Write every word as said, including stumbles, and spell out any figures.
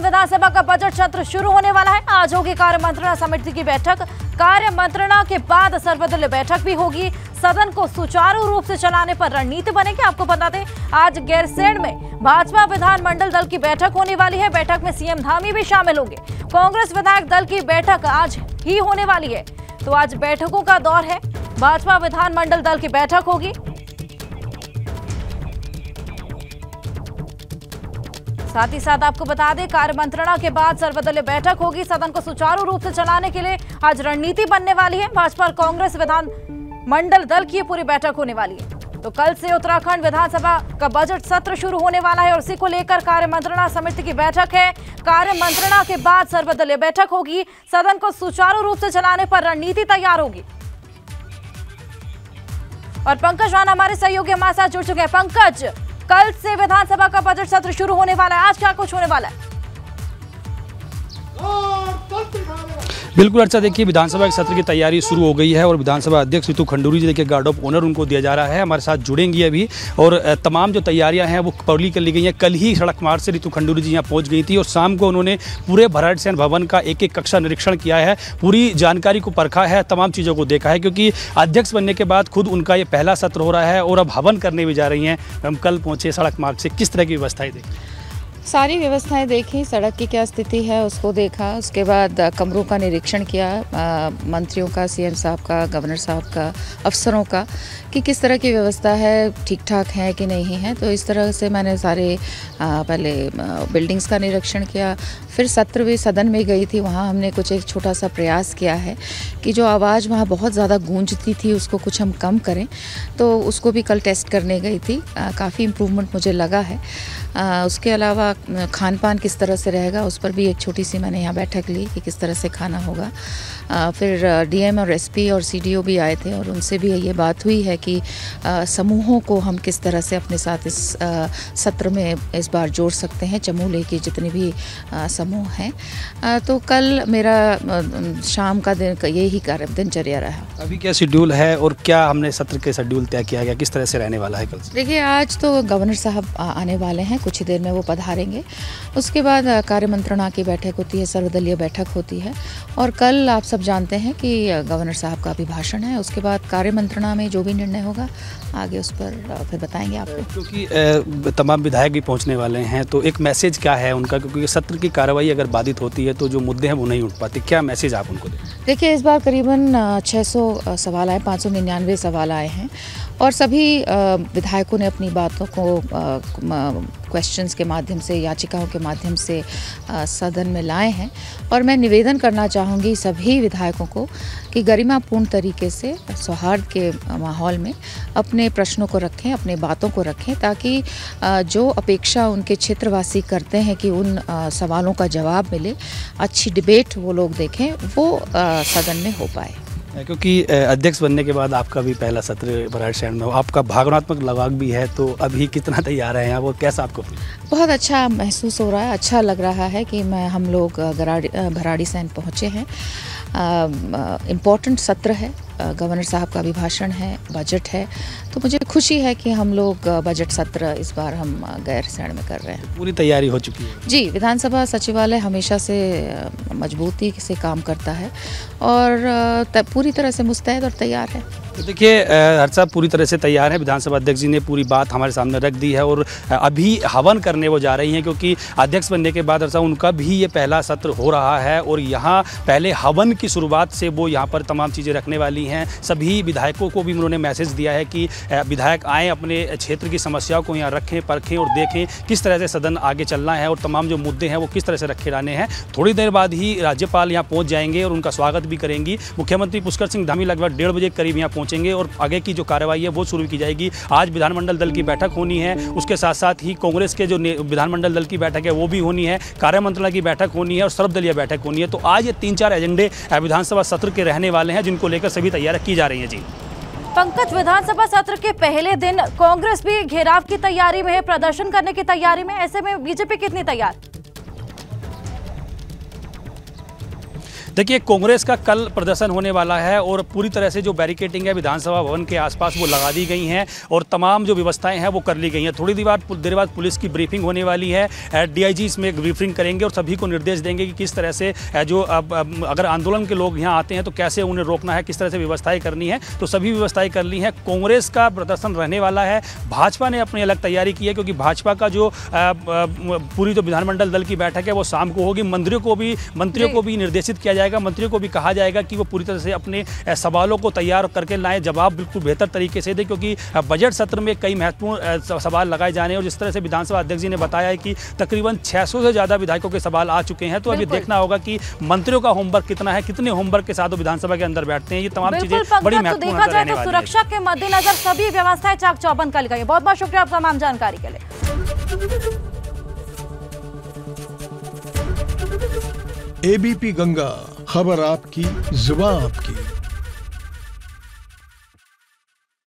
उत्तराखंड विधानसभा का बजट सत्र शुरू होने वाला है। आज होगी कार्य मंत्रणा समिति की बैठक। कार्य मंत्रणा के बाद सर्वदलीय बैठक भी होगी। सदन को सुचारू रूप से चलाने पर रणनीति बनेगी। आपको बता दें, आज गैरसैंण में भाजपा विधानमंडल दल की बैठक होने वाली है। बैठक में सीएम धामी भी शामिल होंगे। कांग्रेस विधायक दल की बैठक आज ही होने वाली है। तो आज बैठकों का दौर है। भाजपा विधानमंडल दल की बैठक होगी, साथ ही साथ आपको बता दें कार्य मंत्रणा के बाद सर्वदलीय बैठक होगी। सदन को सुचारू रूप से चलाने के लिए आज रणनीति बनने वाली है। भाजपा और कांग्रेस विधान मंडल दल की पूरी बैठक होने वाली है। तो कल से उत्तराखंड विधानसभा का बजट सत्र शुरू होने वाला है और इसी को लेकर कार्य मंत्रणा समिति की बैठक है। कार्य मंत्रणा के बाद सर्वदलीय बैठक होगी। सदन को सुचारू रूप से चलाने पर रणनीति तैयार होगी। और पंकज राणा हमारे सहयोगी हमारे साथ जुड़ चुके हैं। पंकज, कल से विधानसभा का बजट सत्र शुरू होने वाला है, आज क्या कुछ होने वाला है? बिल्कुल अच्छा, देखिए विधानसभा के सत्र की तैयारी शुरू हो गई है और विधानसभा अध्यक्ष रितु खंडूरी जी देखिए गार्ड ऑफ ऑनर उनको दिया जा रहा है, हमारे साथ जुड़ेंगी अभी। और तमाम जो तैयारियां हैं वो पूरी कर ली गई हैं। कल ही सड़क मार्ग से रितु खंडूरी जी यहाँ पहुँच गई थी और शाम को उन्होंने पूरे भराड़ीसैन भवन का एक एक कक्षा निरीक्षण किया है, पूरी जानकारी को परखा है, तमाम चीज़ों को देखा है, क्योंकि अध्यक्ष बनने के बाद खुद उनका ये पहला सत्र हो रहा है और अब हवन करने भी जा रही हैं। हम कल पहुँचे सड़क मार्ग से, किस तरह की व्यवस्थाएँ देखी? सारी व्यवस्थाएं देखी, सड़क की क्या स्थिति है उसको देखा, उसके बाद कमरों का निरीक्षण किया, आ, मंत्रियों का, सीएम साहब का, गवर्नर साहब का, अफसरों का, कि किस तरह की व्यवस्था है, ठीक ठाक है कि नहीं है। तो इस तरह से मैंने सारे आ, पहले बिल्डिंग्स का निरीक्षण किया। फिर सत्र भी सदन में गई थी, वहाँ हमने कुछ एक छोटा सा प्रयास किया है कि जो आवाज़ वहाँ बहुत ज़्यादा गूंजती थी उसको कुछ हम कम करें, तो उसको भी कल टेस्ट करने गई थी। काफ़ी इम्प्रूवमेंट मुझे लगा है। आ, उसके अलावा खान पान किस तरह से रहेगा उस पर भी एक छोटी सी मैंने यहाँ बैठक ली कि किस तरह से खाना होगा। आ, फिर डीएम और एसपी और सीडीओ भी आए थे और उनसे भी ये बात हुई है कि आ, समूहों को हम किस तरह से अपने साथ इस आ, सत्र में इस बार जोड़ सकते हैं, चमोली के जितने भी आ, समूह हैं। आ, तो कल मेरा आ, शाम का दिन यही कार्य दिनचर्या रहा। अभी क्या शेड्यूल है और क्या हमने सत्र के शेड्यूल तय किया गया, किस तरह से रहने वाला है कल? देखिए आज तो गवर्नर साहब आने वाले हैं, कुछ ही देर में वो पधारे। उसके बाद कार्य मंत्रणा की बैठक होती है, सर्वदलीय बैठक होती है और कल आप सब जानते हैं कि गवर्नर साहब का अभिभाषण है। उसके बाद कार्य मंत्रणा में जो भी निर्णय होगा आगे उस पर फिर बताएंगे आपको, क्योंकि तमाम विधायक भी पहुंचने वाले हैं। तो एक मैसेज क्या है उनका, क्योंकि सत्र की कार्रवाई अगर बाधित होती है तो जो मुद्दे हैं वो नहीं उठ पाते, क्या मैसेज आप उनको दें? देखिए इस बार करीबन छः सौ सवाल आए, पाँच सौ निन्यानवे सवाल आए हैं और सभी विधायकों ने अपनी बातों को क्वेश्चंस के माध्यम से, याचिकाओं के माध्यम से आ, सदन में लाए हैं। और मैं निवेदन करना चाहूँगी सभी विधायकों को कि गरिमापूर्ण तरीके से सौहार्द के माहौल में अपने प्रश्नों को रखें, अपने बातों को रखें, ताकि आ, जो अपेक्षा उनके क्षेत्रवासी करते हैं कि उन आ, सवालों का जवाब मिले, अच्छी डिबेट वो लोग देखें, वो आ, सदन में हो पाए। क्योंकि अध्यक्ष बनने के बाद आपका भी पहला सत्र भराड़ीसैन में, आपका भावनात्मक लगाव भी है, तो अभी कितना तैयार है आप और कैसा आपको? बहुत अच्छा महसूस हो रहा है, अच्छा लग रहा है कि मैं हम लोग भराड़ीसैन पहुँचे हैं। इम्पोर्टेंट सत्र है, गवर्नर साहब का अभिभाषण है, बजट है, तो मुझे खुशी है कि हम लोग बजट सत्र इस बार हम गैरसैंण में कर रहे हैं। पूरी तैयारी हो चुकी है जी। विधानसभा सचिवालय हमेशा से मजबूती से काम करता है और पूरी तरह से मुस्तैद और तैयार है। तो देखिए हर्ष साहब पूरी तरह से तैयार है, विधानसभा अध्यक्ष जी ने पूरी बात हमारे सामने रख दी है और अभी हवन करने वो जा रही हैं, क्योंकि अध्यक्ष बनने के बाद हर्ष साहब उनका भी ये पहला सत्र हो रहा है और यहाँ पहले हवन की शुरुआत से वो यहाँ पर तमाम चीज़ें रखने वाली हैं। सभी विधायकों को भी उन्होंने मैसेज दिया है कि विधायक आएँ, अपने क्षेत्र की समस्याओं को यहाँ रखें, परखें और देखें किस तरह से सदन आगे चलना है और तमाम जो मुद्दे हैं वो किस तरह से रखे जाने हैं। थोड़ी देर बाद ही राज्यपाल यहाँ पहुँच जाएंगे और उनका स्वागत भी करेंगी। मुख्यमंत्री पुष्कर सिंह धामी लगभग डेढ़ बजे करीब यहाँ पहुँचेंगे और आगे की जो कार्रवाई है वो शुरू की जाएगी। आज विधानमंडल दल की बैठक होनी है, उसके साथ साथ ही कांग्रेस के जो विधानमंडल दल की बैठक है वो भी होनी है, कार्य मंत्रणा की बैठक होनी है और सर्वदलीय बैठक होनी है। तो आज ये तीन चार एजेंडे विधानसभा सत्र के रहने वाले हैं, जिनको लेकर सभी तैयारियां की जा रही हैं। जी पंकज, विधानसभा सत्र के पहले दिन कांग्रेस भी घेराव की तैयारी में है, प्रदर्शन करने की तैयारी में, ऐसे में बीजेपी कितनी तैयार? देखिए, कांग्रेस का कल प्रदर्शन होने वाला है और पूरी तरह से जो बैरिकेडिंग है विधानसभा भवन के आसपास वो लगा दी गई हैं और तमाम जो व्यवस्थाएं हैं वो कर ली गई हैं। थोड़ी देर बाद देर बाद पुलिस की ब्रीफिंग होने वाली है, डीआईजी इसमें ब्रीफिंग करेंगे और सभी को निर्देश देंगे कि किस तरह से जो अगर आंदोलन के लोग यहाँ आते हैं तो कैसे उन्हें रोकना है, किस तरह से व्यवस्थाएँ करनी है। तो सभी व्यवस्थाएँ कर ली हैं। कांग्रेस का प्रदर्शन रहने वाला है। भाजपा ने अपनी अलग तैयारी की है क्योंकि भाजपा का जो पूरी जो विधानमंडल दल की बैठक है वो शाम को होगी। मंत्रियों को भी मंत्रियों को भी निर्देशित किया जाएगा, मंत्रियों को भी कहा जाएगा कि वो पूरी तरह से अपने सवालों को तैयार करके लाएं, जवाब बिल्कुल बेहतर तरीके से दें क्योंकि बजट सत्र में कई महत्वपूर्ण सवाल लगाए जाने और जिस तरह से विधानसभा अध्यक्ष जी ने बताया है कि तकरीबन छह सौ से ज़्यादा विधायकों के सवाल आ चुके हैं। तो अब ये देखना होगा कि मंत्रियों का होमवर्क कितना है, कितने होमवर्क के साथ विधानसभा के अंदर बैठते हैं। ये तमाम चीज़ें बड़ी महत्वपूर्ण है। सुरक्षा के मद्देनजर सभी व्यवस्थाएं चाक चौबंद कर ली गई। बहुत बहुत शुक्रिया आपका तमाम जानकारी के लिए। एबीपी गंगा, खबर आपकी, जुबान आपकी।